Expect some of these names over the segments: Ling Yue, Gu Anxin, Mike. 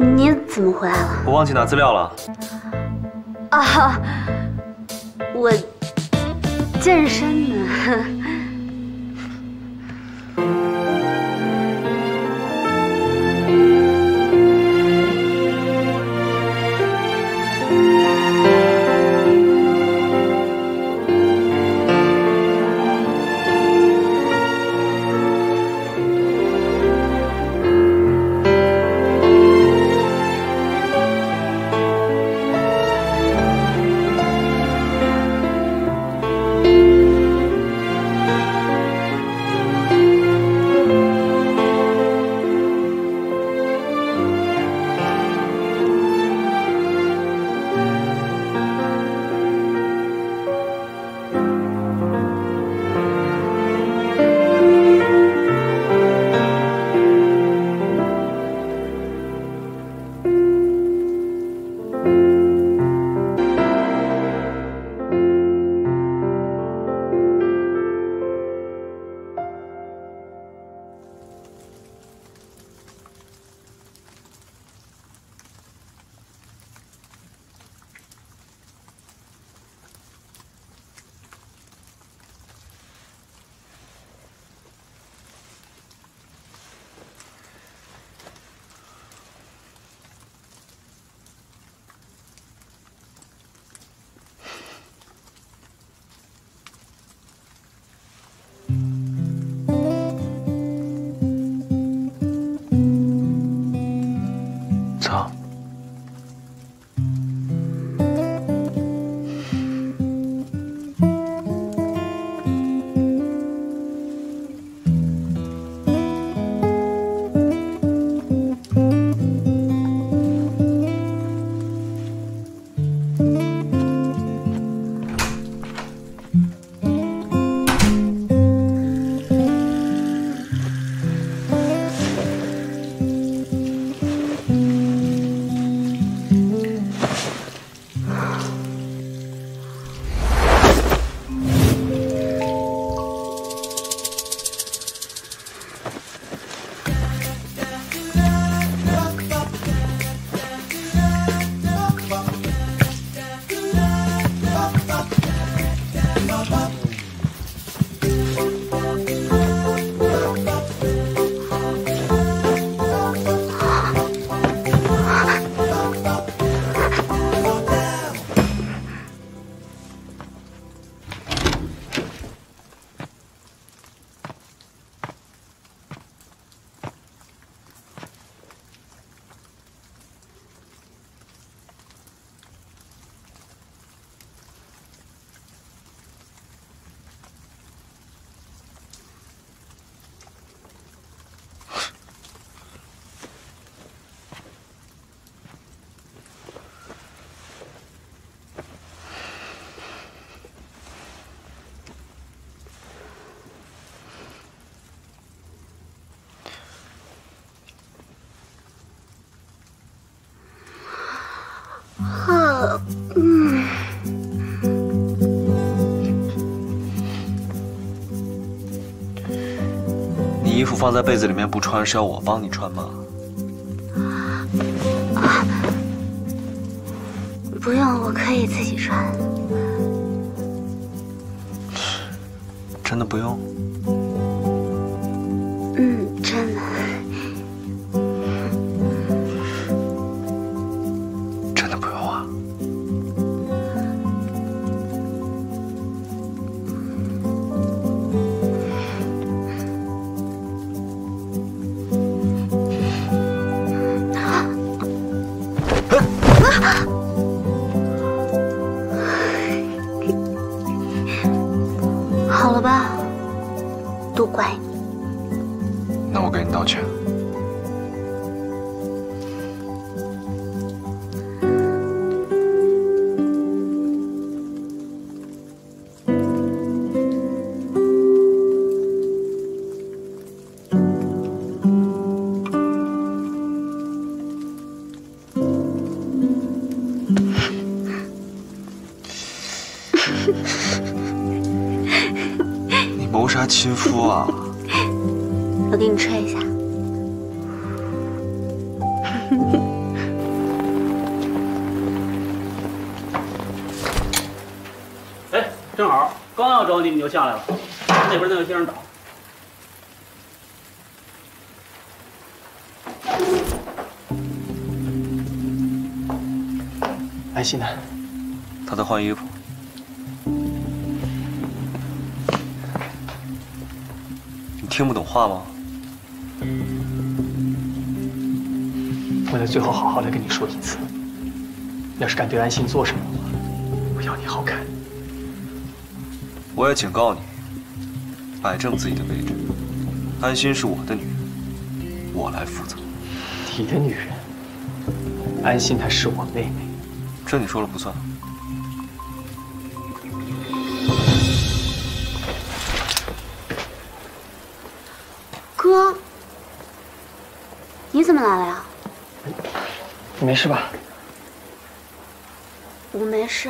你怎么回来了？我忘记拿资料了。啊，我健身呢。你衣服放在被子里面不穿，是要我帮你穿吗？不用，我可以自己穿。真的不用？嗯，真的。真的不用啊？好了吧，都怪你。那我给你道歉。谋杀亲夫啊！我给你吹一下。要着急你就下来了，那边那个先生倒。 哎，西南，他在换衣服。你听不懂话吗？我在最后好好的跟你说一次，要是敢对安心做什么的话，我要你好看。我也警告你，摆正自己的位置。安心是我的女人，我来负责。你的女人，安心她是我妹妹。 这你说了不算。哥，你怎么来了呀？你没事吧？我没事。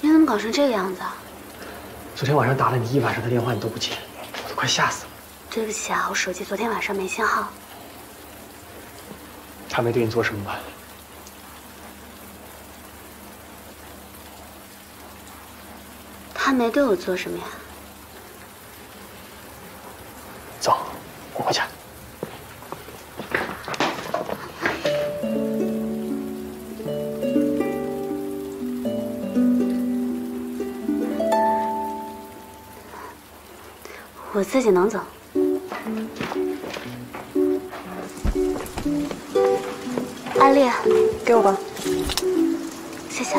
你怎么搞成这个样子啊？昨天晚上打了你一晚上的电话，你都不接，我都快吓死了。对不起啊，我手机昨天晚上没信号。他没对你做什么吧？ 他没对我做什么呀。走，我回家。我自己能走。 艾丽，给我吧。谢谢。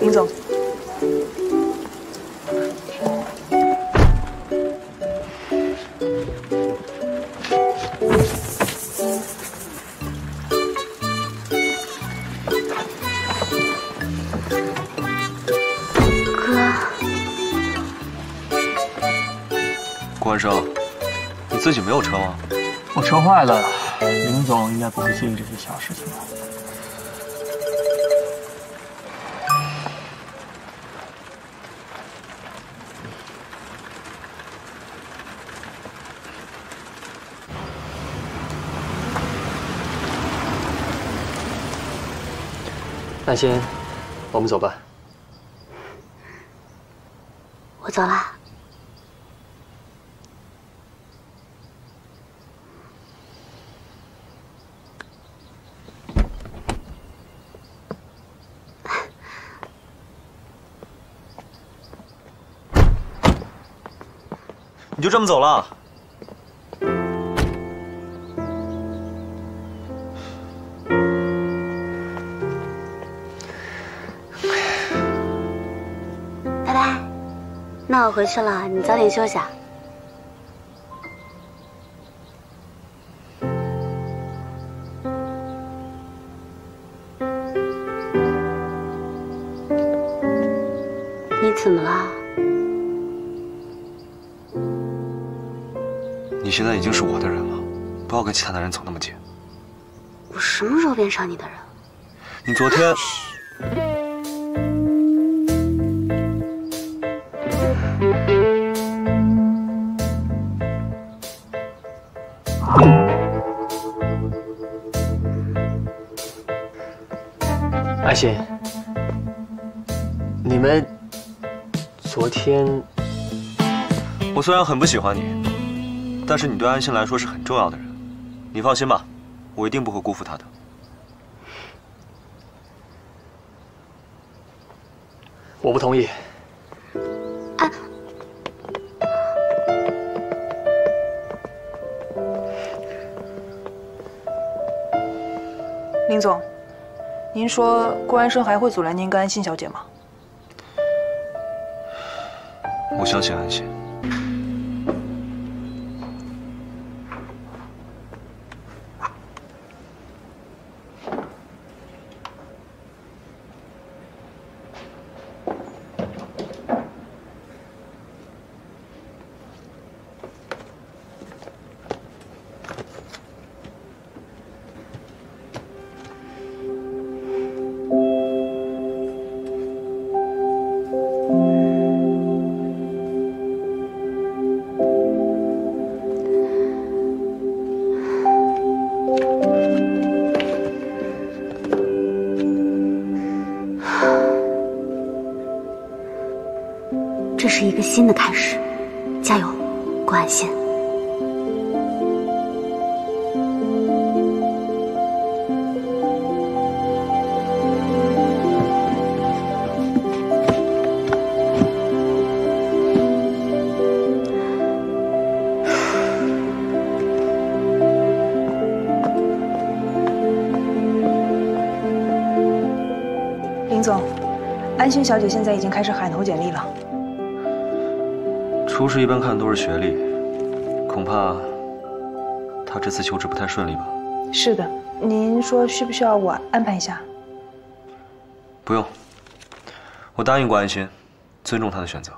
林总，哥，关生，你自己没有车吗？我车坏了，林总应该不会介意这些小事情吧？ 安心，我们走吧。我走了。你就这么走了？那我回去了，你早点休息啊。你怎么了？你现在已经是我的人了，不要跟其他男人走那么近。我什么时候变成你的人？你昨天。 安心，你们昨天……我虽然很不喜欢你，但是你对安心来说是很重要的人，你放心吧，我一定不会辜负她的。我不同意。啊！林总。 您说顾安生还会阻拦您跟安心小姐吗？我相信安心。这是一个新的开始，加油，郭安心。 林总，安心小姐现在已经开始海投简历了。厨师一般看的都是学历，恐怕她这次求职不太顺利吧？是的，您说需不需要我安排一下？不用，我答应过安心，尊重她的选择。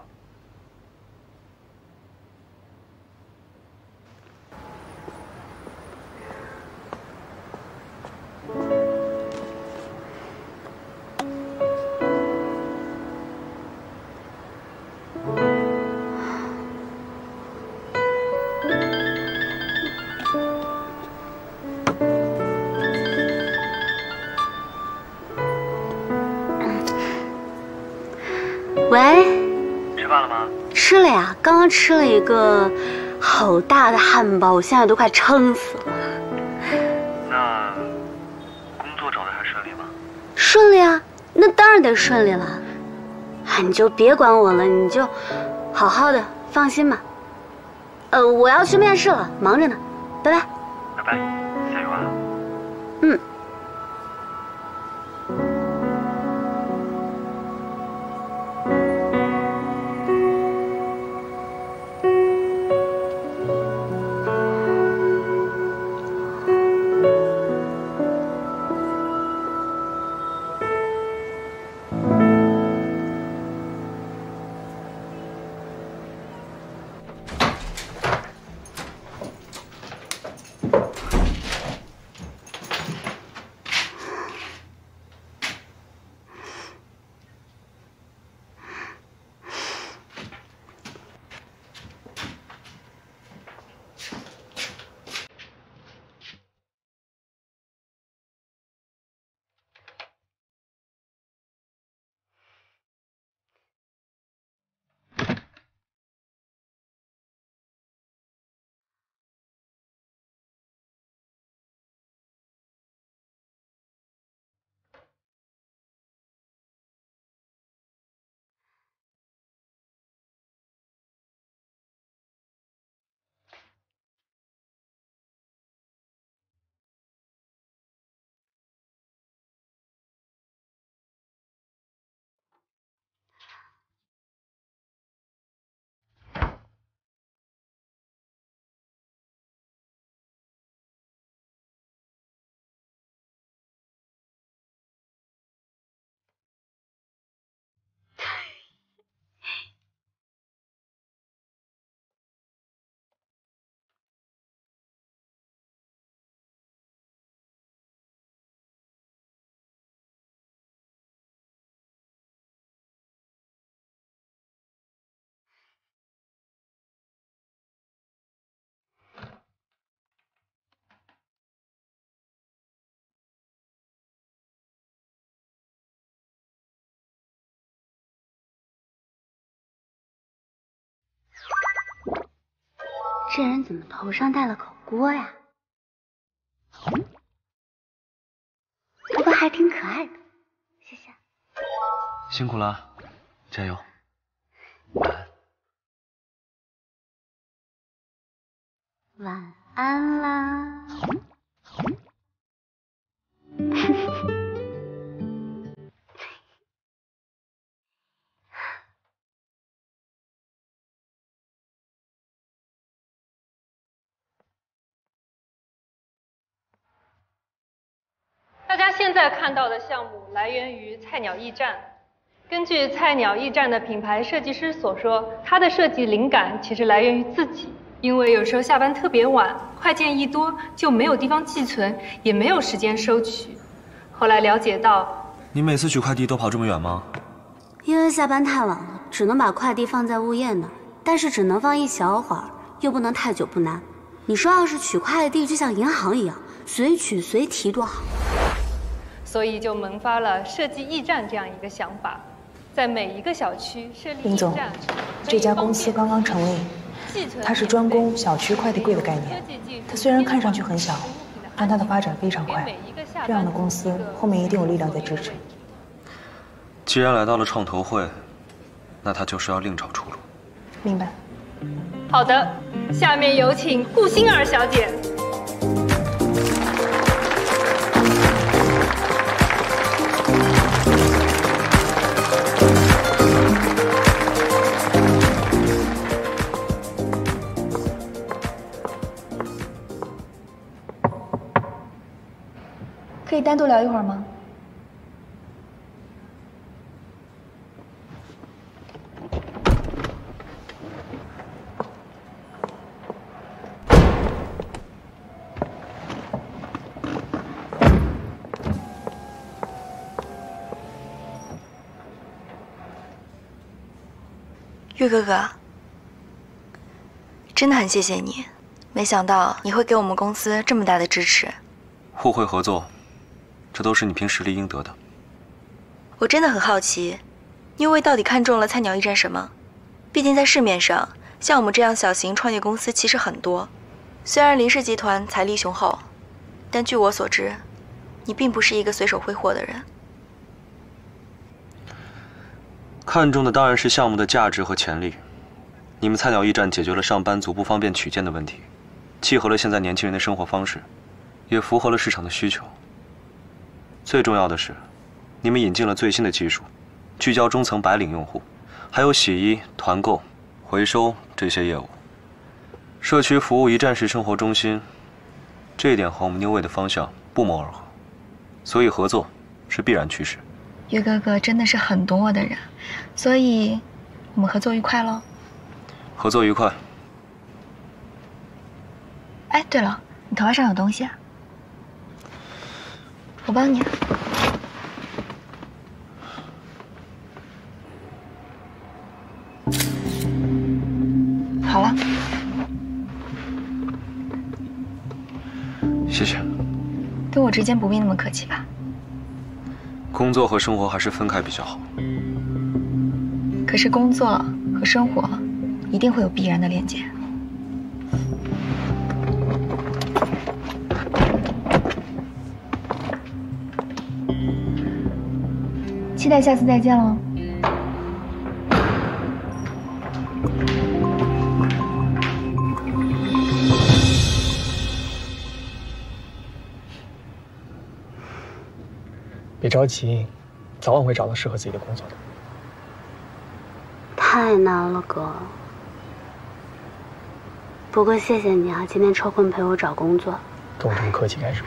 吃了一个好大的汉堡，我现在都快撑死了。那工作找的还顺利吗？顺利啊，那当然得顺利了。哎，你就别管我了，你就好好的，放心吧。我要去面试了，忙着呢，拜拜。拜拜，加油啊！嗯。 这人怎么头上戴了口锅呀？不过还挺可爱的，谢谢。辛苦了，加油。晚安啦。现在看到的项目来源于菜鸟驿站。根据菜鸟驿站的品牌设计师所说，他的设计灵感其实来源于自己，因为有时候下班特别晚，快件一多就没有地方寄存，也没有时间收取。后来了解到，你每次取快递都跑这么远吗？因为下班太晚了，只能把快递放在物业那儿，但是只能放一小会儿，又不能太久不拿。你说要是取快递就像银行一样，随取随提多好。 所以就萌发了设计驿站这样一个想法，在每一个小区设立驿站。这家公司刚刚成立，它是专攻小区快递柜的概念。它虽然看上去很小，但它的发展非常快。这样的公司后面一定有力量在支持。既然来到了创投会，那他就是要另找出路。明白。好的，下面有请顾欣儿小姐。 可以单独聊一会儿吗？岳哥哥，真的很谢谢你，没想到你会给我们公司这么大的支持。互惠合作。 这都是你凭实力应得的。我真的很好奇，你又到底看中了菜鸟驿站什么？毕竟在市面上，像我们这样小型创业公司其实很多。虽然林氏集团财力雄厚，但据我所知，你并不是一个随手挥霍的人。看中的当然是项目的价值和潜力。你们菜鸟驿站解决了上班族不方便取件的问题，契合了现在年轻人的生活方式，也符合了市场的需求。 最重要的是，你们引进了最新的技术，聚焦中层白领用户，还有洗衣、团购、回收这些业务。社区服务一站式生活中心，这一点和我们New Way的方向不谋而合，所以合作是必然趋势。岳哥哥真的是很懂我的人，所以我们合作愉快喽！合作愉快。哎，对了，你头发上有东西啊。 我帮你。好了，谢谢。跟我之间不必那么客气吧。工作和生活还是分开比较好。可是工作和生活一定会有必然的链接。 期待下次再见喽。别着急，早晚会找到适合自己的工作的。太难了，哥。不过谢谢你啊，今天抽空陪我找工作。跟我这么客气干什么？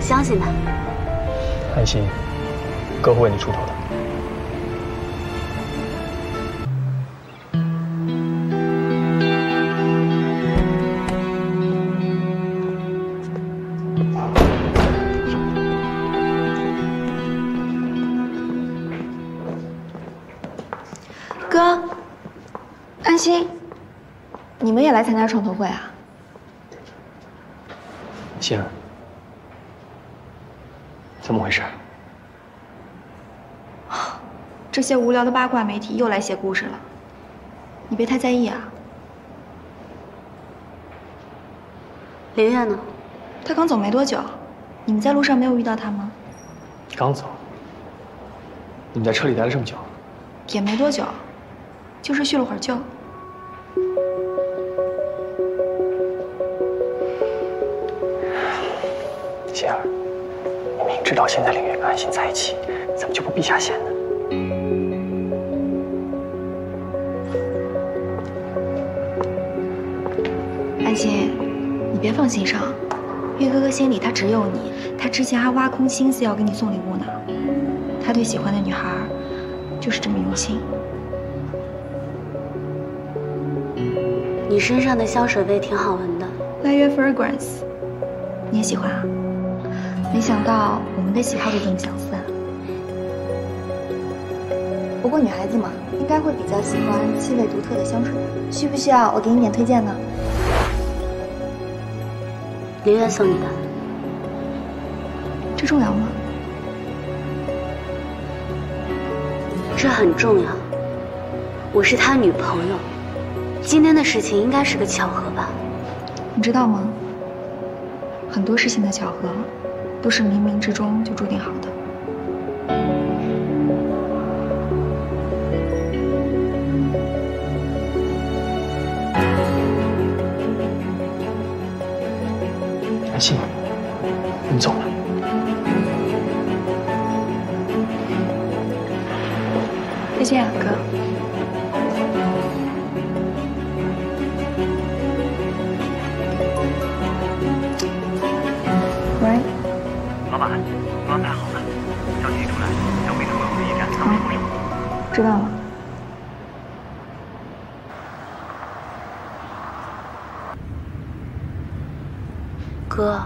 相信他，安心，哥会为你出头的。 哥，安心，你们也来参加创投会啊？欣儿。 怎么回事？这些无聊的八卦媒体又来写故事了，你别太在意啊。林月呢？她刚走没多久，你们在路上没有遇到她吗？刚走。你们在车里待了这么久？也没多久，就是叙了会儿旧。杰儿，你明知道现在林月跟安心在一起，怎么就不避下嫌呢？安心，你别放心上，月哥哥心里他只有你，他之前还挖空心思要给你送礼物呢。他对喜欢的女孩就是这么用心。 你身上的香水味挺好闻的 ，Laya Fragrance， 你也喜欢啊？没想到我们的喜好都这么相似啊。不过女孩子嘛，应该会比较喜欢气味独特的香水吧？需不需要我给你点推荐呢？林月送你的，这重要吗？这很重要，我是他女朋友。 今天的事情应该是个巧合吧？你知道吗？很多事情的巧合，都是冥冥之中就注定好的。安心，我们走了。 再见，啊，哥。 安排好了，消息一出来，要飞出我们驿站等你回复。知道了。哥，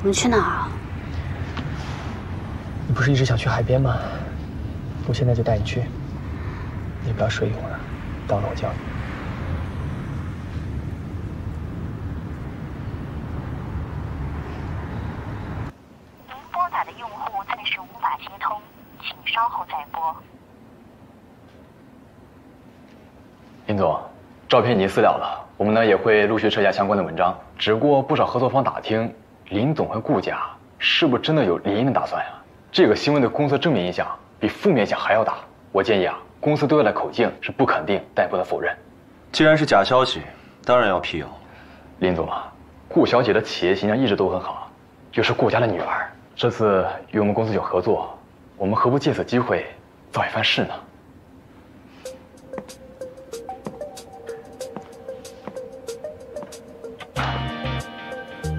我们去哪儿啊？你不是一直想去海边吗？我现在就带你去。你不要睡一会儿，到了我叫你。 照片已经私了了，我们呢也会陆续撤下相关的文章。只不过不少合作方打听，林总和顾家是不是真的有离异的打算呀？这个新闻对公司正面影响比负面影响还要大。我建议啊，公司对外的口径是不肯定但不能否认。既然是假消息，当然要辟谣。林总啊，顾小姐的企业形象一直都很好，又是顾家的女儿，这次与我们公司有合作，我们何不借此机会造一番势呢？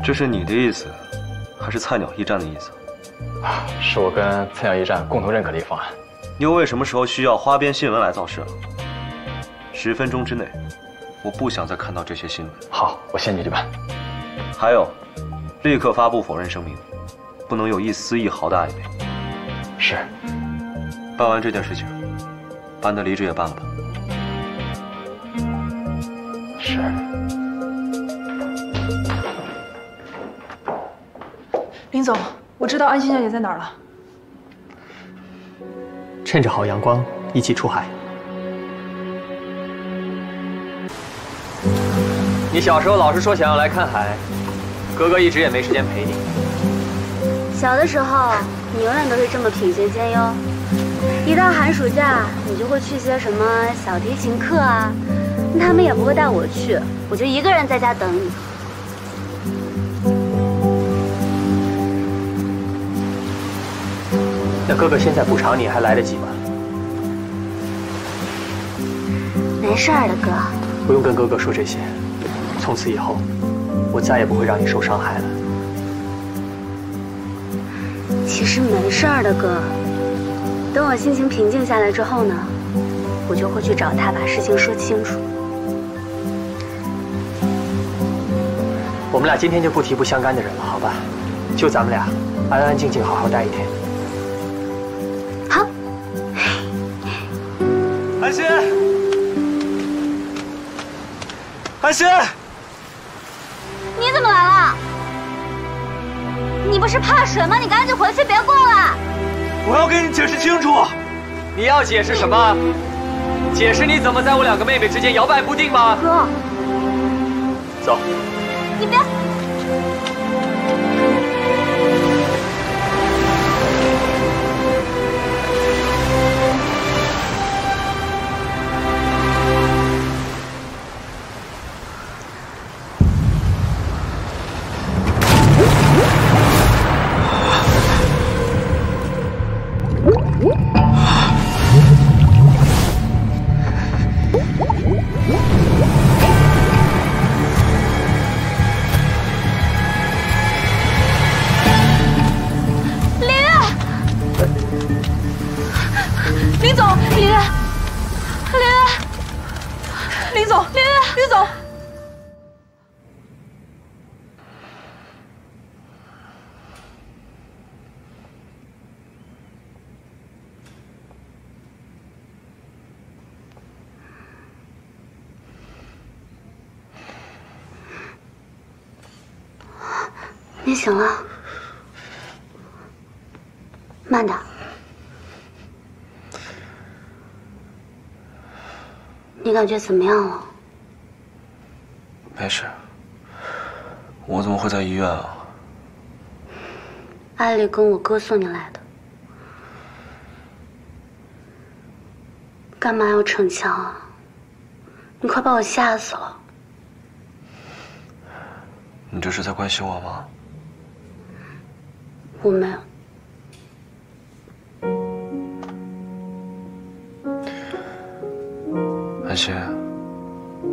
这是你的意思，还是菜鸟驿站的意思？啊，是我跟菜鸟驿站共同认可的一个方案。又为什么时候需要花边新闻来造势了？10分钟之内，我不想再看到这些新闻。好，我现你去办。还有，立刻发布否认声明，不能有一丝一毫的暧昧。是。办完这件事情，办得离职也办吧。是。 林总，我知道安心小姐在哪儿了。趁着好阳光，一起出海。你小时候老是说想要来看海，哥哥一直也没时间陪你。小的时候，你永远都是这么品学兼优。一到寒暑假，你就会去些什么小提琴课啊，他们也不会带我去，我就一个人在家等你。 那哥哥现在补偿你还来得及吗？没事儿的，哥。不用跟哥哥说这些，从此以后，我再也不会让你受伤害了。其实没事儿的，哥。等我心情平静下来之后呢，我就会去找他把事情说清楚。我们俩今天就不提不相干的人了，好吧？就咱们俩，安安静静好好待一天。 安心，安心，你怎么来了？你不是怕水吗？你赶紧回去，别过来！我要跟你解释清楚。你要解释什么？解释你怎么在我两个妹妹之间摇摆不定吗？哥，走。你别。 What? 总，林恩，林总，林恩，林总。 您醒了，慢点。你感觉怎么样了？没事。我怎么会在医院啊？艾丽跟我哥送你来的，干嘛要逞强啊？你快把我吓死了！你这是在关心我吗？ 我没有。安心，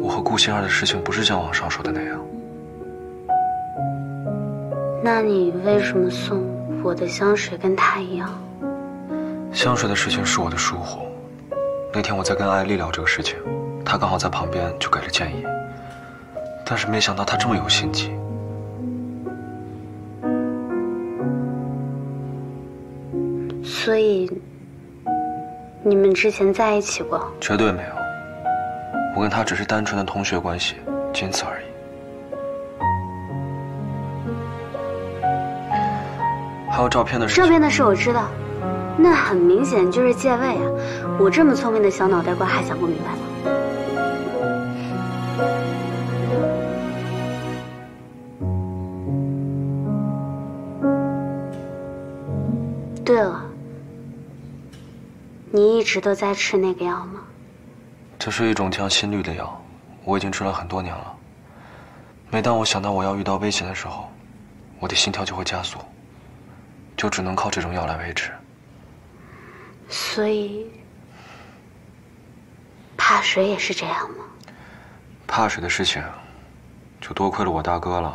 我和顾心儿的事情不是像网上说的那样。那你为什么送我的香水跟他一样？香水的事情是我的疏忽。那天我在跟艾丽聊这个事情，她刚好在旁边，就给了建议。但是没想到她这么有心机。 所以，你们之前在一起过？绝对没有，我跟他只是单纯的同学关系，仅此而已。还有照片的事，照片的事我知道，那很明显就是借位啊！我这么聪明的小脑袋瓜还想不明白吗？对了。 你一直都在吃那个药吗？这是一种降心率的药，我已经吃了很多年了。每当我想到我要遇到危险的时候，我的心跳就会加速，就只能靠这种药来维持。所以，怕水也是这样吗？怕水的事情，就多亏了我大哥了。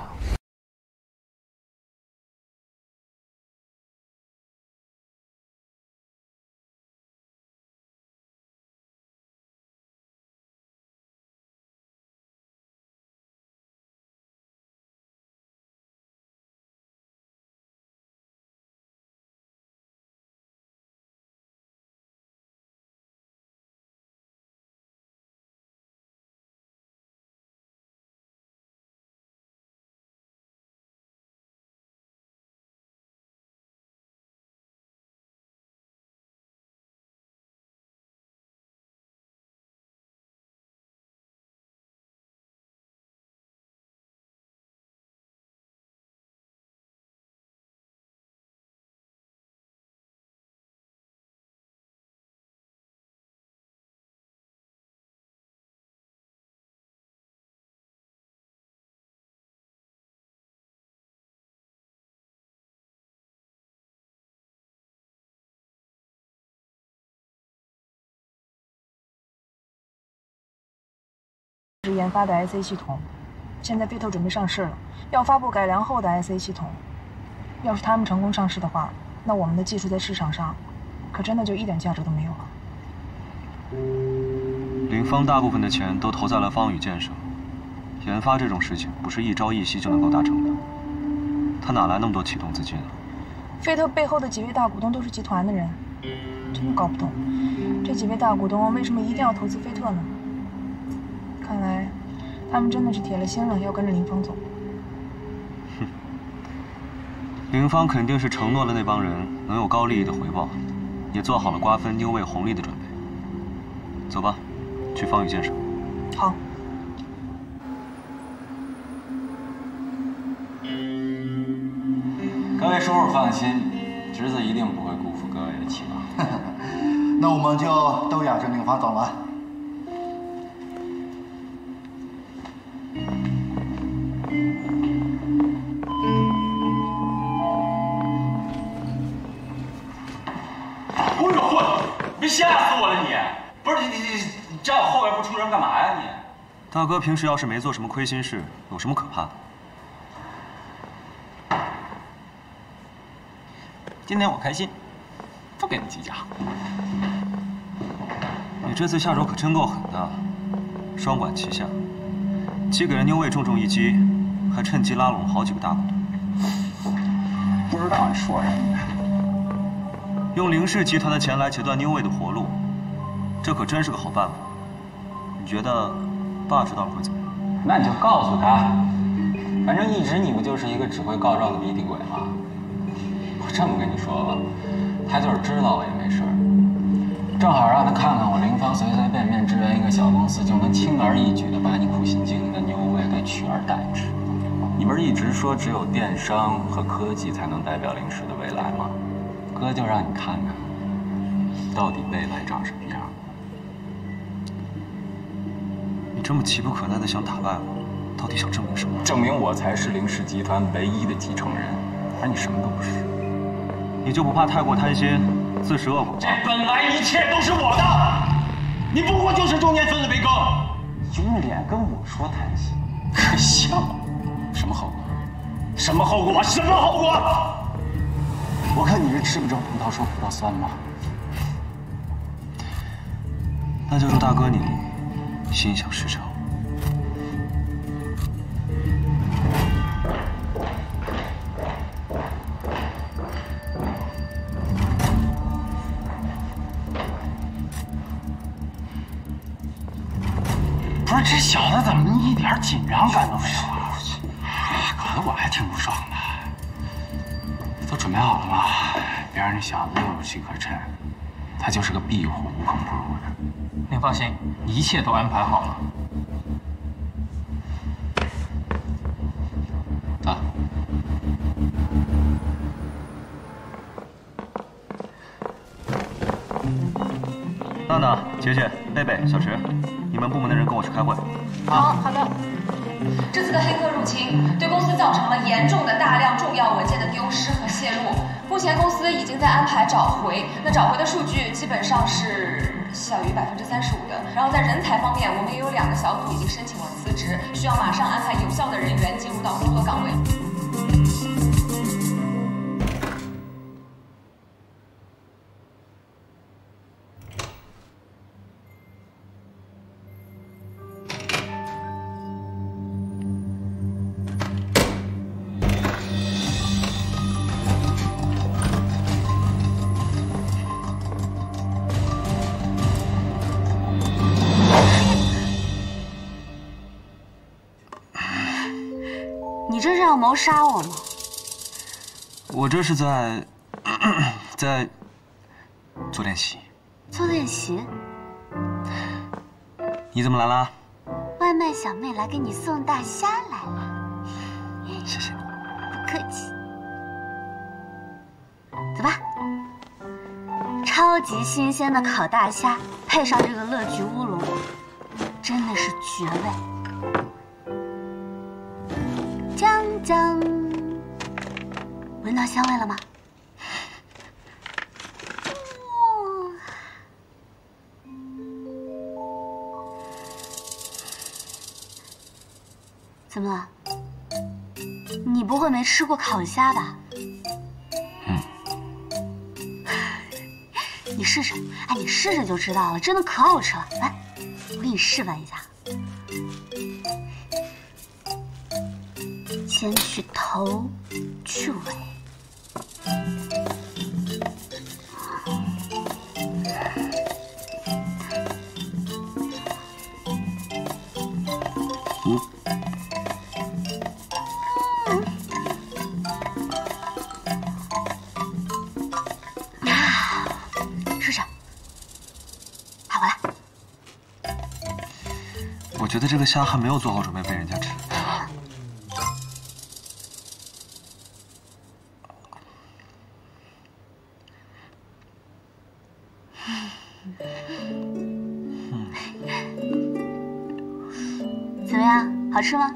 是研发的 IC 系统，现在 Vito 准备上市了，要发布改良后的 IC 系统。要是他们成功上市的话，那我们的技术在市场上，可真的就一点价值都没有了。林芳大部分的钱都投在了方宇建设，研发这种事情不是一朝一夕就能够达成的，他哪来那么多启动资金啊 ？Vito 背后的几位大股东都是集团的人，真的搞不懂，这几位大股东为什么一定要投资菲特呢？ 看来，他们真的是铁了心了，要跟着林芳走。哼，林芳肯定是承诺了那帮人能有高利益的回报，也做好了瓜分丁卫红利的准备。走吧，去方宇建设。好。 各位叔叔放心，侄子一定不会辜负各位的期望。那我们就都雅正领发走了。 吓死我了！你不是你站我后边不出声干嘛呀？你大哥平时要是没做什么亏心事，有什么可怕的？今天我开心，不跟你计较。你这次下手可真够狠的，双管齐下，既给人牛卫重重一击，还趁机拉拢好几个大股东。不知道你说什么？用凌氏集团的钱来截断牛卫的活路，这可真是个好办法。你觉得爸知道了会怎么样？那你就告诉他，反正一直你不就是一个只会告状的鼻涕鬼吗？我这么跟你说吧，他就是知道我也没事儿。 正好让他看看我林芳随随便便支援一个小公司就能轻而易举的把你苦心经营的牛卫给取而代之。你不是一直说只有电商和科技才能代表零食的未来吗？哥就让你看看，到底未来长什么样。你这么急不可耐的想打败我，到底想证明什么？证明我才是零食集团唯一的继承人，而你什么都不是。你就不怕太过贪心？ 自食恶果。这本来一切都是我的，你不过就是中间分了杯羹。有脸跟我说贪心？可笑！什么后果？什么后果？什么后果？我看你是吃不着葡萄说葡萄酸吧。那就祝大哥你心想事成。 这小子怎么一点紧张感都没有啊？搞得我还挺不爽的。都准备好了吗？别让那小子又有机可乘，他就是个壁虎，无孔不入的。您放心，一切都安排好了。啊！娜娜、杰杰、贝贝、小池。 你们部门的人跟我去开会。好的。这次的黑客入侵对公司造成了严重的大量重要文件的丢失和泄露，目前公司已经在安排找回。那找回的数据基本上是小于35%的。然后在人才方面，我们也有2个小组已经申请了辞职，需要马上安排有效的人员进入到工作岗位。谋杀我吗？我这是在做练习。做练习？你怎么来了？外卖小妹来给你送大虾来了。谢谢你。不客气。走吧。超级新鲜的烤大虾，配上这个乐菊乌龙，真的是绝味。 江，闻到香味了吗？怎么了？你不会没吃过烤虾吧？嗯。你试试，哎，你试试就知道了，真的可好吃了。来，我给你示范一下。 先去头，去尾。试试。好，我来。我觉得这个虾还没有做好准备被人家吃。 好吃吗？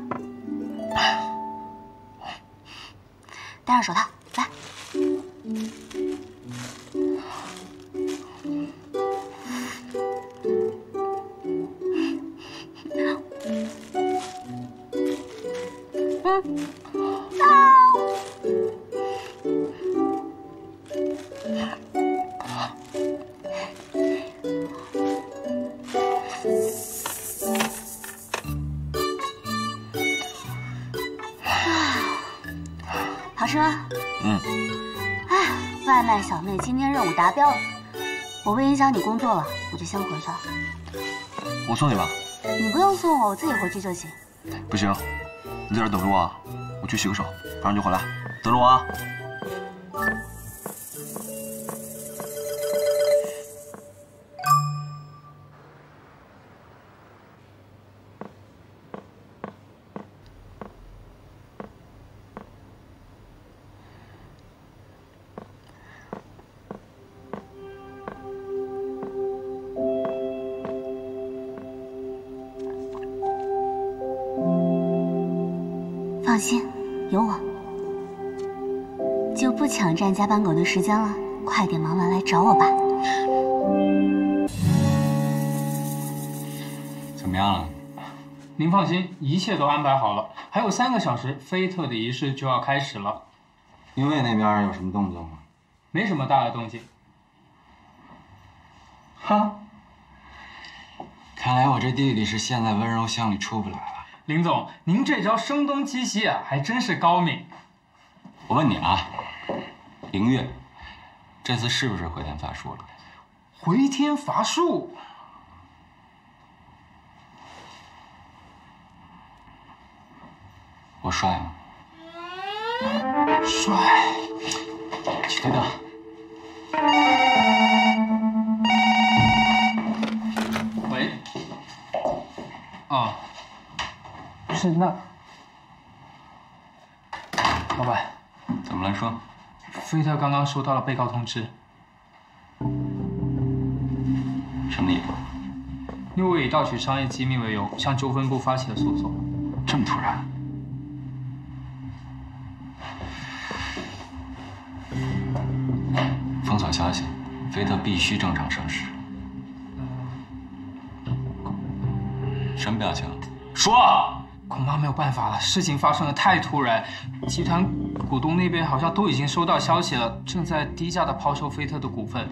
戴上手套，来。华生，哎，外卖小妹今天任务达标了，我为影响你工作了，我就先回去了。我送你吧。你不用送我，我自己回去就行。不行，你在这等着我啊，我去洗个手，马上就回来，等着我啊。 放心，有我，就不抢占加班狗的时间了。快点忙完来找我吧。怎么样了？您放心，一切都安排好了。还有3个小时，菲特的仪式就要开始了。因为那边有什么动静吗？没什么大的动静。哈，看来我这弟弟是陷在温柔乡里出不来了。 林总，您这招声东击西啊，还真是高明。我问你啊，凌月，这次是不是回天乏术了？回天乏术？我帅吗？帅。去推灯。喂。啊。 是那，老板，怎么了？说，菲特刚刚收到了被告通知。什么理由？因为以盗取商业机密为由，向纠纷部发起了诉讼。这么突然？封锁消息，菲特必须正常上市。什么表情？说。 恐怕没有办法了，事情发生的太突然，集团股东那边好像都已经收到消息了，正在低价的抛售菲特的股份。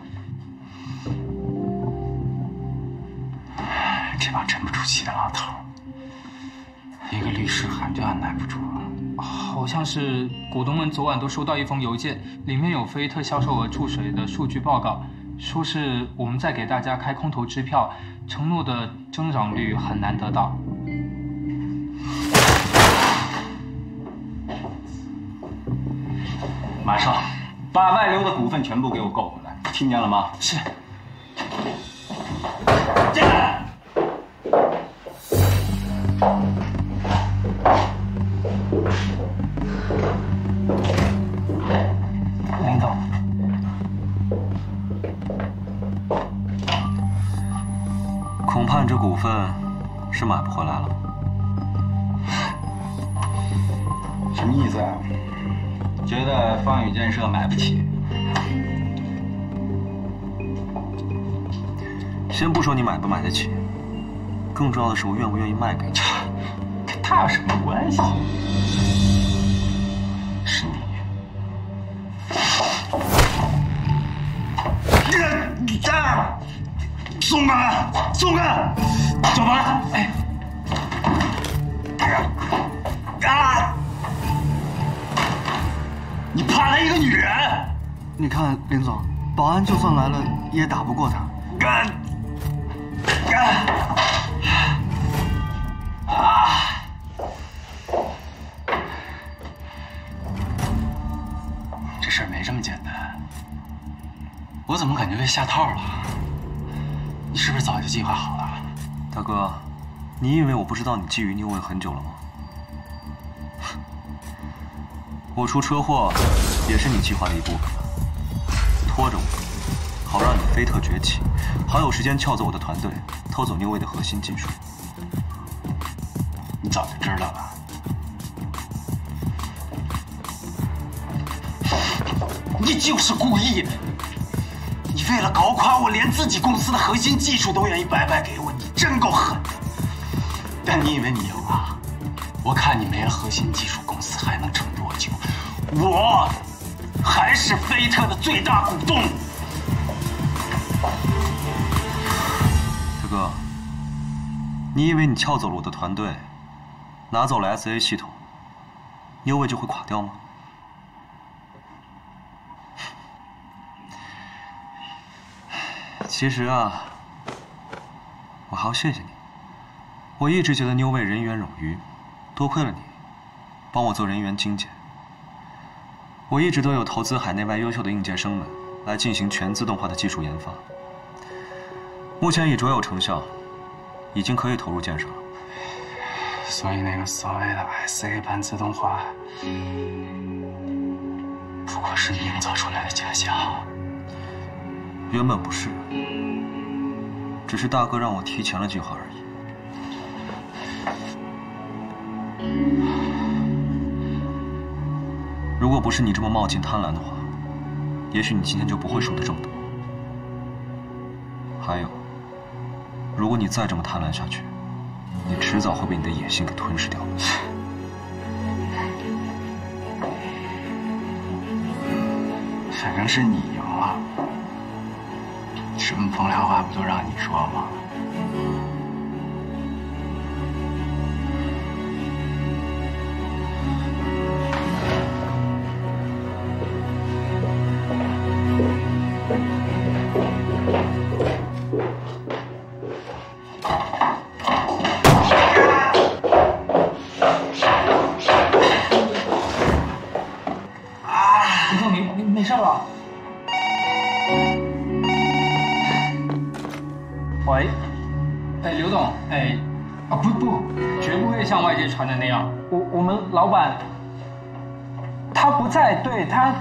这帮沉不住气的老头，一个律师函就按耐不住了。好像是股东们昨晚都收到一封邮件，里面有菲特销售额注水的数据报告，说是我们在给大家开空头支票，承诺的增长率很难得到。 马上把外流的股份全部给我购回来，听见了吗？是。进来。林总，恐怕这股份是买不回来了。什么意思啊？ 觉得方宇建设买不起，先不说你买不买得起，更重要的是我愿不愿意卖给你。跟他有什么关系？是你！松开！松开！小白，哎，大哥，啊！ 你怕来一个女人？你看林总，保安就算来了也打不过他。干！干！啊！这事儿没这么简单，我怎么感觉被下套了？你是不是早就计划好了？大哥，你以为我不知道你觊觎牛尾很久了吗？ 我出车祸也是你计划的一部分，拖着我，好让你菲特崛起，好有时间撬走我的团队，偷走牛尾的核心技术。你早就知道了。你就是故意，你为了搞垮我，连自己公司的核心技术都愿意白白给我，你真够狠的。但你以为你赢了？我看你没了核心技术，公司还能撑多久？ 我还是菲特的最大股东，大哥，你以为你撬走了我的团队，拿走了 SA 系统，牛尾就会垮掉吗？其实啊，我好谢谢你。我一直觉得New Way人缘冗余，多亏了你，帮我做人员精简。我一直都有投资海内外优秀的应届生们来进行全自动化的技术研发，目前已卓有成效，已经可以投入建设了。 所以那个所谓的 SAP 半自动化，不过是营造出来的假象。原本不是，只是大哥让我提前了计划而已。如果不是你这么冒进贪婪的话，也许你今天就不会输得这么多。还有，如果你再这么贪婪下去， 你迟早会被你的野心给吞噬掉的。反正是你赢了，什么风凉话不都让你说吗？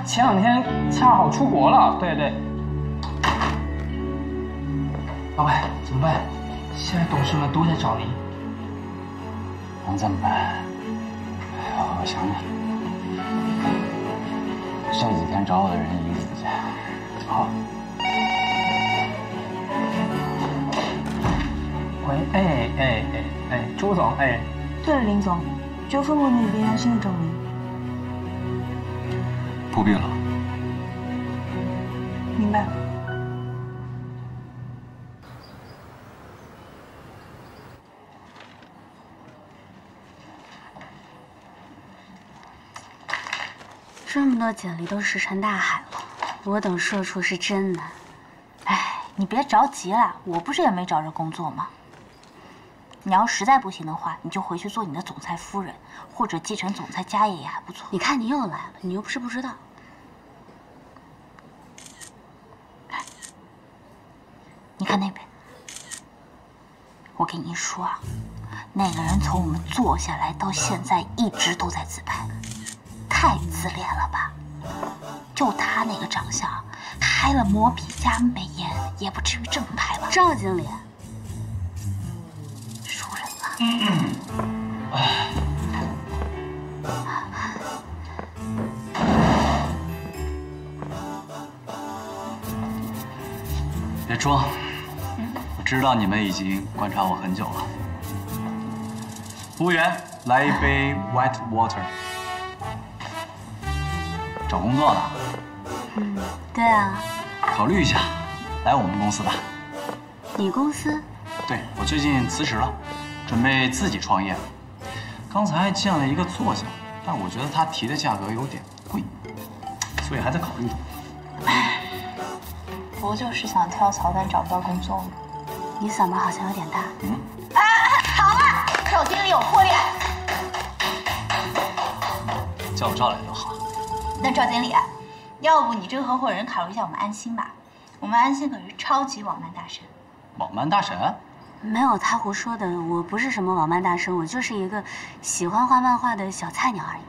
前两天恰好出国了，对对。老板，怎么办？现在董事们都在找你，能怎么办？我想你，这几天找我的人一个比一个好。喂，周总，哎。对了，林总，纠纷问题别让新的证明。 不必了，明白了。这么多简历都石沉大海了，我等社畜是真难。哎，你别着急啦，我不是也没找着工作吗？你要实在不行的话，你就回去做你的总裁夫人，或者继承总裁家业也还不错。你看你又来了，你又不是不知道。 你看那边，我跟你说啊，那个人从我们坐下来到现在一直都在自拍，太自恋了吧？就他那个长相，开了磨皮加美颜也不至于这么拍吧？赵经理，熟人了。别装。 我知道你们已经观察我很久了。服务员，来一杯 white water。找工作呢？嗯，对啊。考虑一下，来我们公司吧。你公司？对，我最近辞职了，准备自己创业。刚才见了一个作家，但我觉得他提的价格有点贵，所以还在考虑。不就是想跳槽但找不到工作吗？ 你嗓门好像有点大。嗯。好了，赵经理有魄力。叫我赵来就好。那赵经理，要不你这个合伙人考虑一下我们安心吧？我们安心可是超级网漫大神。网漫大神？没有他胡说的，我不是什么网漫大神，我就是一个喜欢画漫画的小菜鸟而已。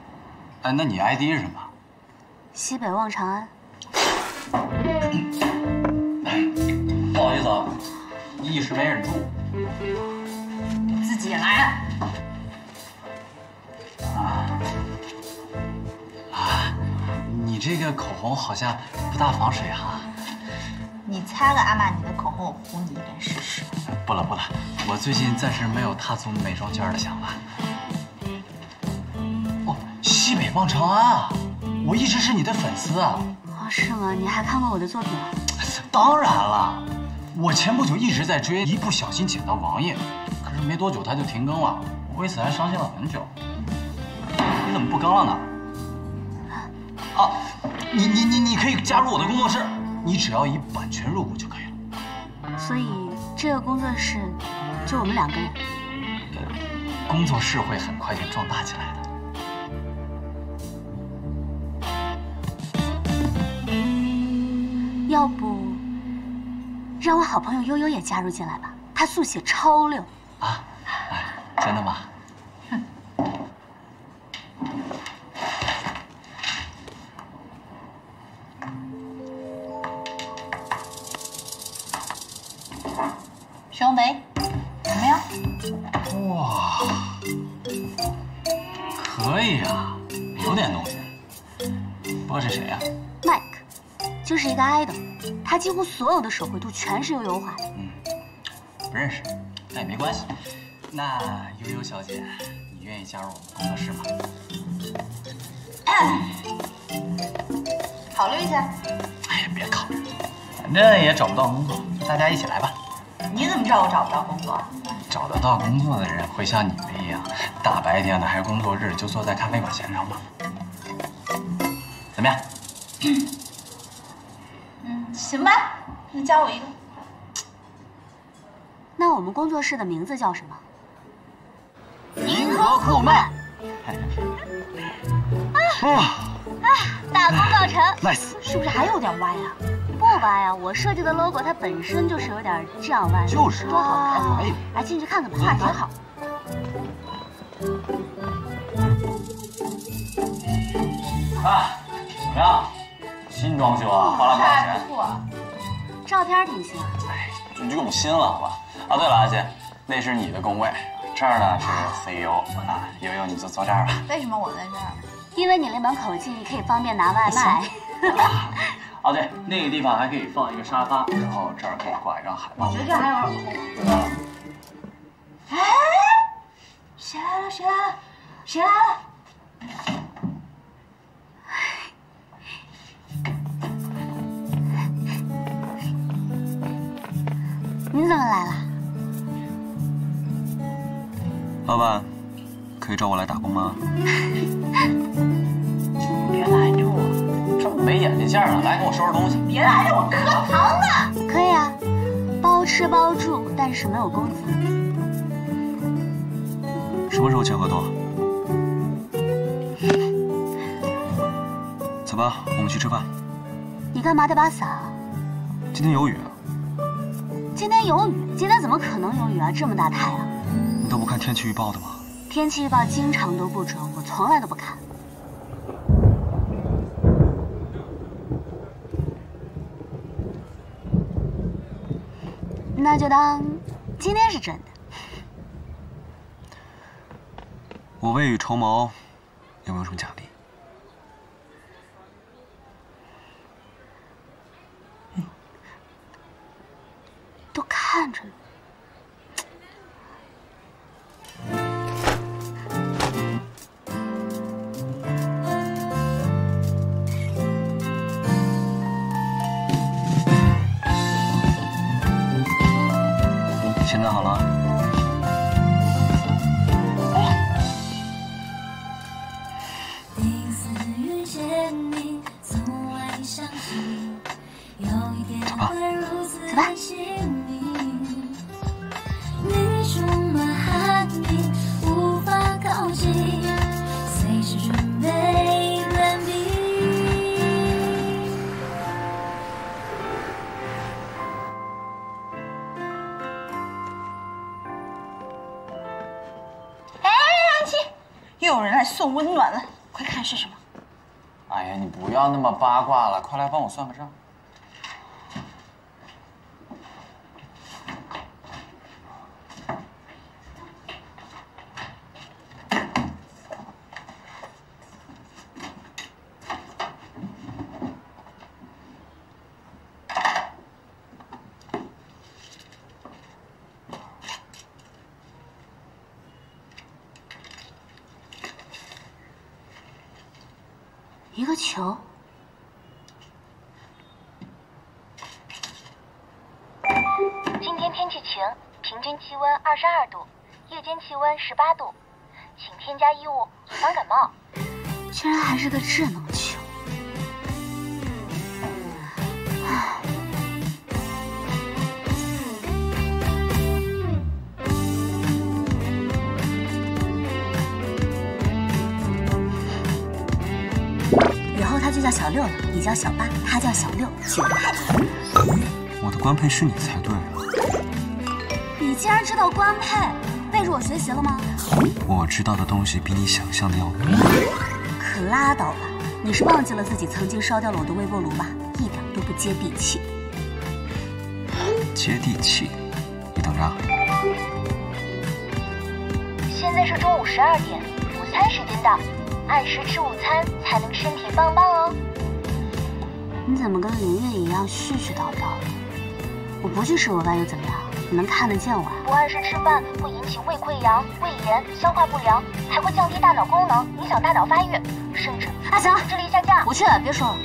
哎，那你 ID 是什么？西北望长安。不好意思啊。 一时没忍住，自己来。你这个口红好像不大防水哈。你擦个阿玛尼的口红，我糊你一遍试试。不了不了，我最近暂时没有踏足美妆圈的想法。哦，西北望长安啊，我一直是你的粉丝啊。哦，是吗？你还看过我的作品吗？当然了。 我前不久一直在追，一不小心捡到王爷，可是没多久他就停更了，我为此还伤心了很久。你怎么不更了呢？啊，你可以加入我的工作室，你只要以版权入股就可以了。所以这个工作室就我们两个人。工作室会很快就壮大起来的。 要不，让我好朋友悠悠也加入进来吧，她速写超溜啊！真的吗？小梅，怎么样？哇，可以啊，有点东西。不过是谁呀？ Mike。 就是一个 idol， 他几乎所有的手绘图全是悠悠画的。嗯，不认识，那也没关系。那悠悠小姐，你愿意加入我们工作室吗？考虑一下。哎呀，别考虑，反正也找不到工作，大家一起来吧。你怎么知道我找不到工作？找得到工作的人会像你们一样，大白天的还工作日就坐在咖啡馆闲聊吗？怎么样？行吧，你加我一个。那我们工作室的名字叫什么？银河酷漫。大功告成 ，nice。是不是还有点歪呀？不歪呀，我设计的 logo 它本身就是有点这样歪，就是多好看！来进去看看吧，画挺好。 哎，怎么样？ 新装修啊，花了多少钱？不错，照片挺新。哎，你就用心了，好吧？啊，对了，阿杰，那是你的工位，这儿呢是 CEO 啊，悠悠你就坐这儿吧。为什么我在这儿？因为你离门口近，你可以方便拿外卖。啊，对，那个地方还可以放一个沙发，然后这儿可以挂一张海报。我觉得这还有点空。对吧？哎，谁来了？谁来了？谁来了？ 你怎么来了？老板，可以找我来打工吗？别拦着我，这么没眼力劲儿呢！来，给我收拾东西。别拦着我，可好呢？可以啊，包吃包住，但是没有工资。什么时候签合同？走吧，我们去吃饭。你干嘛带把伞啊？今天有雨。 今天有雨，今天怎么可能有雨啊？这么大太阳，你都不看天气预报的吗？天气预报经常都不准，我从来都不看。那就当今天是真的。我未雨绸缪，有没有什么奖励？嗯。 都看着呢。现在好了。走吧，走吧。 又有人来送温暖了，快看是什么！哎呀，你不要那么八卦了，快来帮我算个账。一个球，今天天气晴，平均气温22度，夜间气温18度，请添加衣物，防感冒。居然还是个智能球！以后他就叫小六了，你叫小八，他叫小六，取个大名。我的官配是你才对啊！你竟然知道官配，背着我学习了吗？我知道的东西比你想象的要多。可拉倒吧，你是忘记了自己曾经烧掉了我的微波炉吧？一点都不接地气。接地气，你等着啊。现在是中午12点，午餐时间到。 按时吃午餐才能身体棒棒哦。你怎么跟林月一样絮絮叨叨的？我不去吃午饭又怎么样？你能看得见我啊？不按时吃饭会引起胃溃疡、胃炎、消化不良，还会降低大脑功能，影响大脑发育，甚至阿翔智力下降。我去，别说了。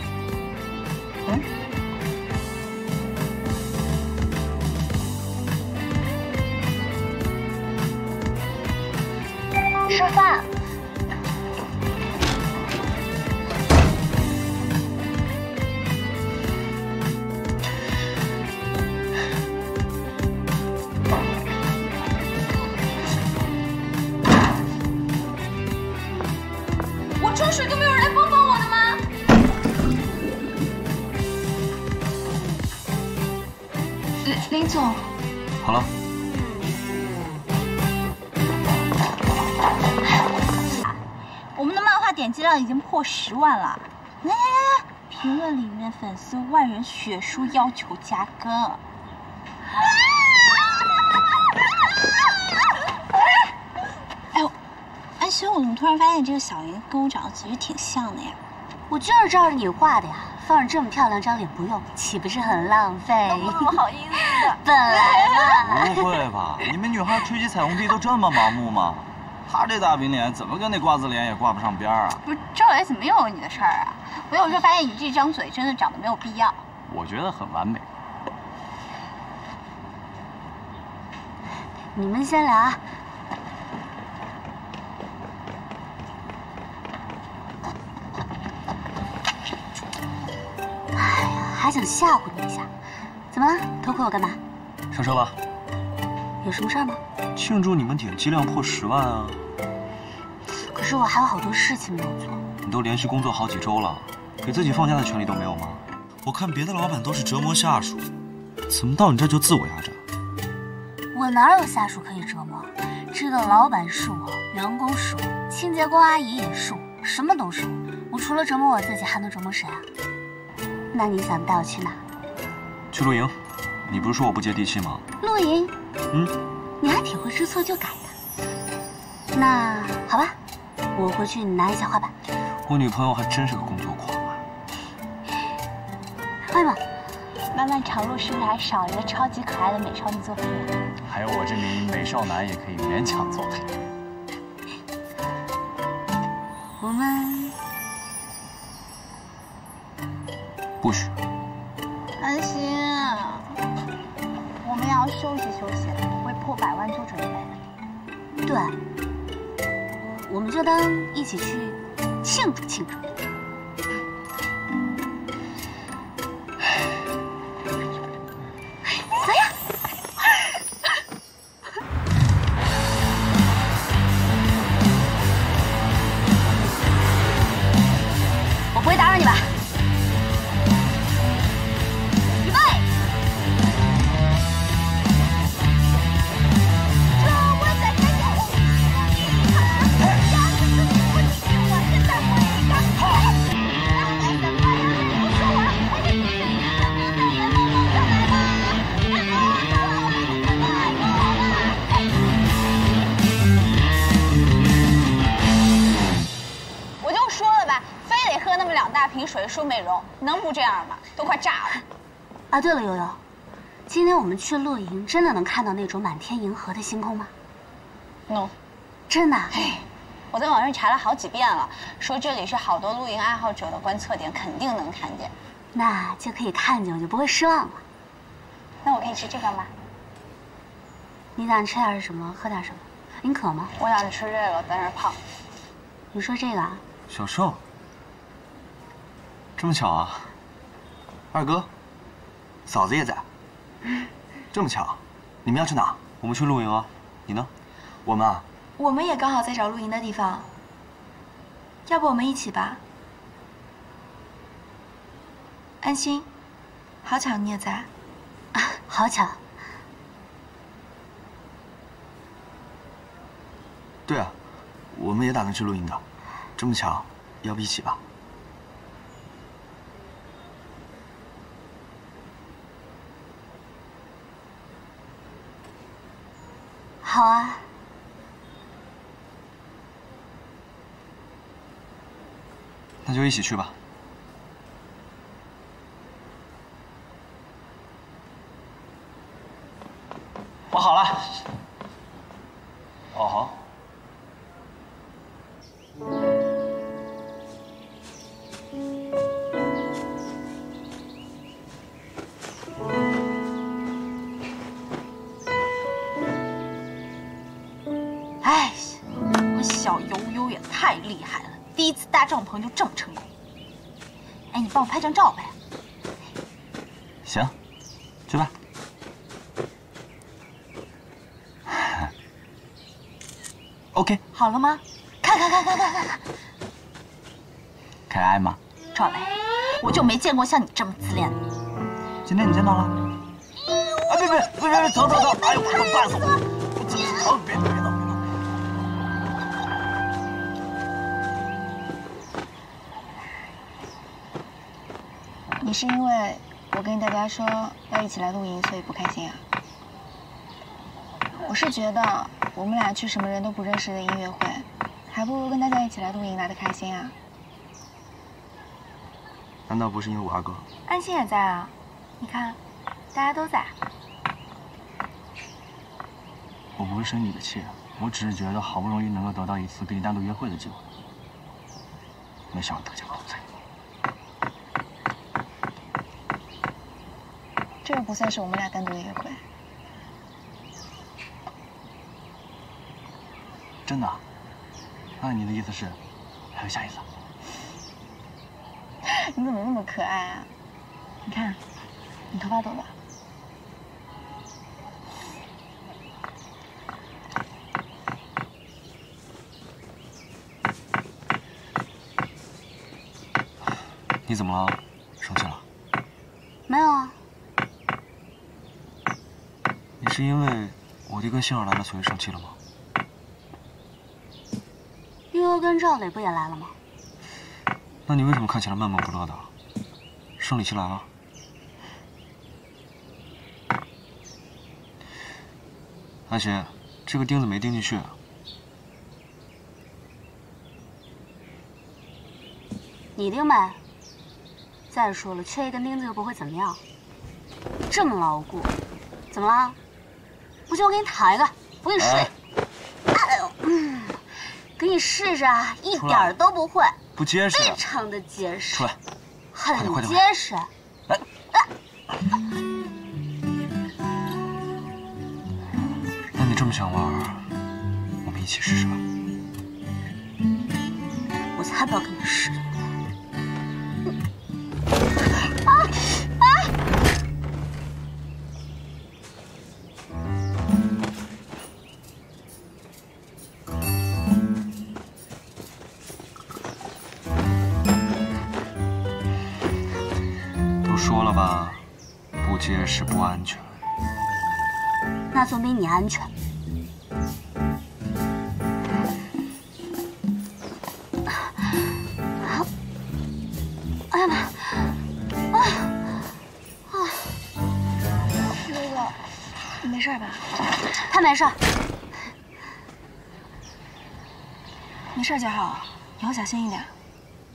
嗯。吃饭。 总，好了。我们的漫画点击量已经破10万了，来来来来，评论里面粉丝万人血书要求加更。哎呦，安修，我怎么突然发现这个小云跟我长得其实挺像的呀？我就是照着你画的呀。 放着这么漂亮张脸不用，岂不是很浪费？不好意思，本来嘛。不会吧？你们女孩吹起彩虹屁都这么盲目吗？她这大饼脸怎么跟那瓜子脸也挂不上边啊？不是，这也怎么又有你的事儿啊？我有时候发现你这张嘴真的长得没有必要。我觉得很完美。你们先聊啊。 还想吓唬你一下，怎么了？偷窥我干嘛？上车吧。有什么事儿吗？庆祝你们点击量破10万啊！可是我还有好多事情没有做。你都连续工作好几周了，给自己放假的权利都没有吗？我看别的老板都是折磨下属，怎么到你这就自我压榨？我哪有下属可以折磨？这个老板是我，员工是我，清洁工阿姨也是我，什么都是我。我除了折磨我自己，还能折磨谁啊？ 那你想带我去哪？去露营。你不是说我不接地气吗？露营？嗯，你还挺会知错就改的。那好吧，我回去拿一下画板。我女朋友还真是个工作狂啊！哎妈，漫漫长路是不是还少一个超级可爱的美少女作品？还有我这名美少男也可以勉强作陪。我们。 不许！安心，我们要休息休息，为破100万做准备。对，我们就当一起去庆祝庆祝。怎么样？我不会打扰你吧？ 水说美容能不这样吗？都快炸了！啊，对了，悠悠，今天我们去露营，真的能看到那种满天银河的星空吗 ？No， 真的。哎，我在网上查了好几遍了，说这里是好多露营爱好者的观测点，肯定能看见。那就可以看见，我就不会失望了。那我可以吃这个吗？你想吃点什么？喝点什么？你渴吗？我想吃这个，在那胖。你说这个啊？小瘦。 这么巧啊，二哥，嫂子也在。这么巧，你们要去哪？我们去露营啊。你呢？我们啊，我们也刚好在找露营的地方。要不我们一起吧？安心，好巧你也在。啊，好巧。对啊，我们也打算去露营的，这么巧，要不一起吧？ 好啊，那就一起去吧。我好了。哦，好。搭帐篷就这么成功？哎，你帮我拍张照呗。行，去吧。OK。好了吗？看看看看看看看。可爱吗？赵雷，我就没见过像你这么自恋的。今天你见到了？哎，别，走走走！哎呦，我都绊死我！我别。 你是因为我跟大家说要一起来露营，所以不开心啊？我是觉得我们俩去什么人都不认识的音乐会，还不如跟大家一起来露营来的开心啊。难道不是因为我阿哥？安心也在啊，你看，大家都在。我不会生你的气，我只是觉得好不容易能够得到一次跟你单独约会的机会，没想到大家都在。 这又不算是我们俩单独的约会，真的？那你的意思是还有下一次？你怎么那么可爱啊？你看，你头发多短。你怎么了？生气了？没有啊。 是因为我弟跟杏儿来了，所以生气了吗？悠悠跟赵磊不也来了吗？那你为什么看起来闷闷不乐的？生理期来了？安心，这个钉子没钉进去。你钉呗。再说了，缺一根钉子又不会怎么样，这么牢固，怎么了？ 不信我给你躺一个，我给你睡。哎呦，给你试试啊，一点都不会，不结实，非常的结实，出来，很结实。来，那你这么想玩，我们一起试试吧。我才不要跟你试。 是不安全，那总比你安全。哎呀妈！哎呀！啊！悠悠，你没事吧？他没事。没事就好，以后小心一点。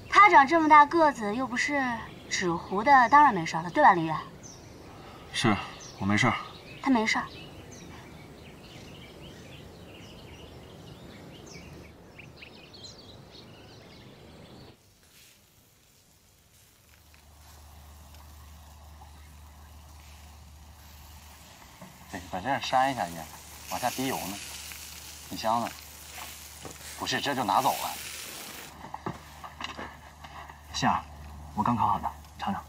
他长这么大个子，又不是纸糊的，当然没事了，对吧，林月？ 是我没事儿，他没事儿。对，把这扇一下去，往下滴油呢。你箱呢？不是，这就拿走了。杏儿，我刚烤好的，尝尝。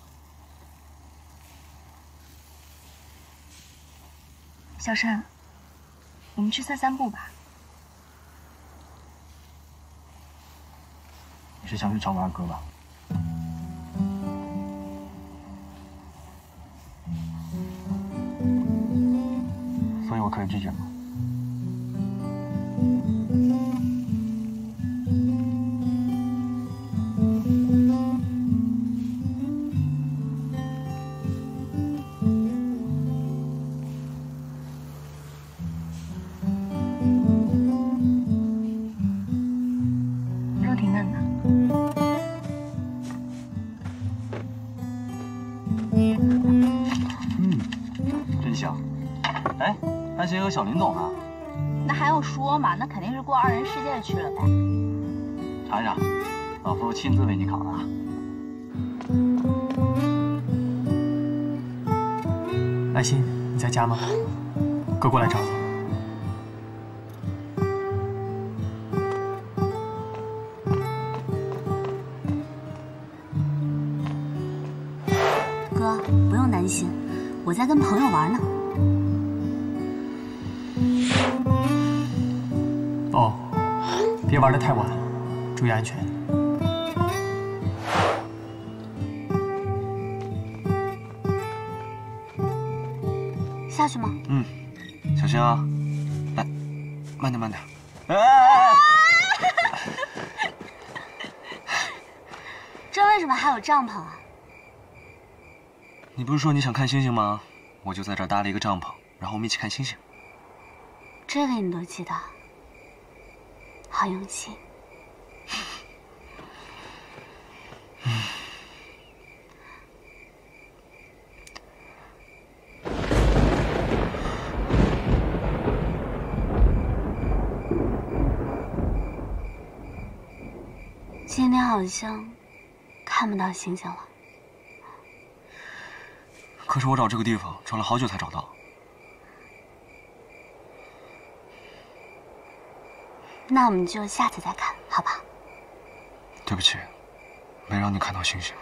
小山，我们去散散步吧。你是想去找我二哥吧？可以拒绝吗？肉挺嫩的。 哎，安琪和小林总呢？那还用说嘛？那肯定是过二人世界去了呗。尝一尝，老夫亲自为你烤的。安心，你在家吗？哥过来找你。 我在跟朋友玩呢。哦，别玩得太晚，注意安全。下去吗？嗯，小心啊！来，慢点，慢点。哎！这为什么还有帐篷啊？ 你不是说你想看星星吗？我就在这儿搭了一个帐篷，然后我们一起看星星。这个你都记得，好用心。今天好像看不到星星了。 可是我找这个地方找了好久才找到。那我们就下次再看，好吧？对不起，没让你看到星星。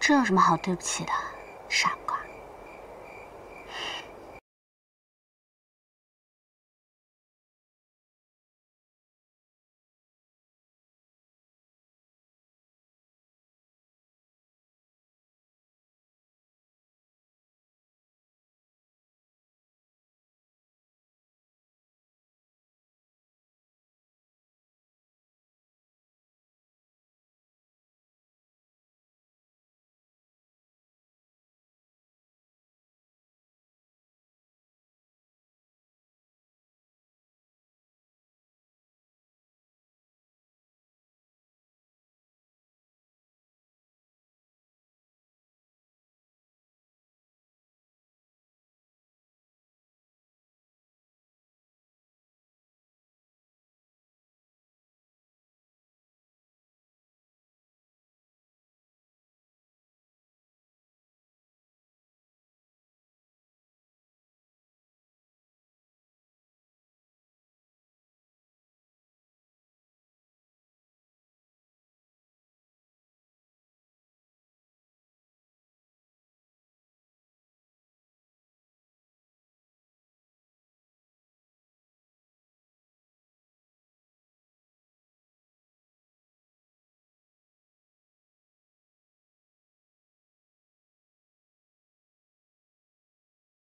这有什么好对不起的，傻瓜。